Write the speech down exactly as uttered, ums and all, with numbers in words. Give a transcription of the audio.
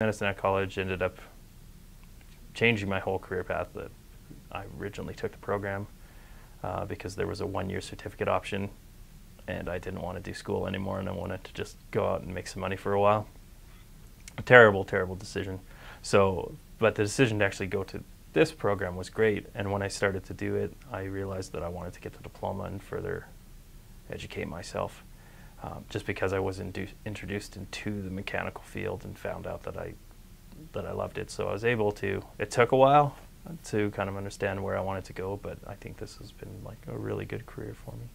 Medicine Hat College ended up changing my whole career path that I originally took the program uh, because there was a one-year certificate option and I didn't want to do school anymore and I wanted to just go out and make some money for a while. A terrible, terrible decision. So, but the decision to actually go to this program was great, and when I started to do it, I realized that I wanted to get the diploma and further educate myself. Um, just because I was introduced into the mechanical field and found out that I that I loved it, so I was able to. It took a while to kind of understand where I wanted to go, but I think this has been like a really good career for me.